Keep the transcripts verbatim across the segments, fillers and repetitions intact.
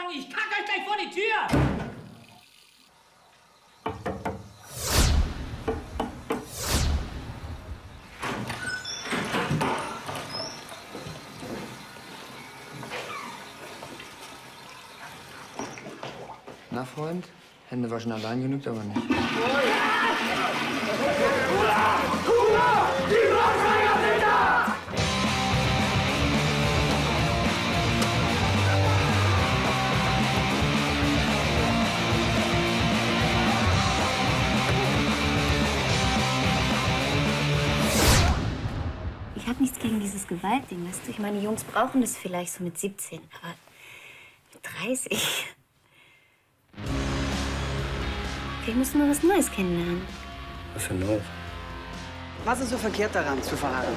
sagen, ich kacke euch gleich vor die Tür! Na, Freund? Hände waschen allein genügt aber nicht. Hurra! Hurra! Die Rottweiler sind da! Ich hab nichts gegen dieses Gewaltding, weißt du? Ich meine, Jungs brauchen das vielleicht so mit siebzehn, aber mit dreißig... Wir müssen nur was Neues kennenlernen. Was für Neues? Was ist so verkehrt daran, zu verharren?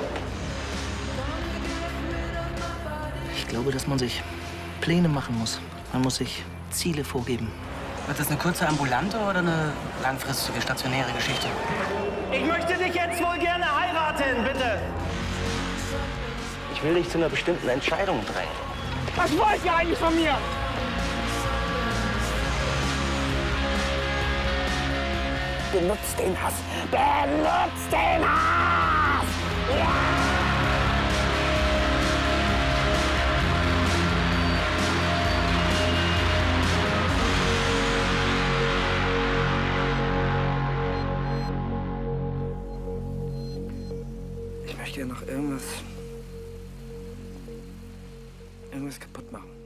Ich glaube, dass man sich Pläne machen muss. Man muss sich Ziele vorgeben. Wird das eine kurze ambulante oder eine langfristige stationäre Geschichte? Ich möchte dich jetzt wohl gerne heiraten, bitte. Ich will dich zu einer bestimmten Entscheidung drängen. Was wollt ihr eigentlich von mir? Benutzt den Hass! Benutzt den Hass! Ja! Ich möchte ja noch irgendwas... irgendwas kaputt machen.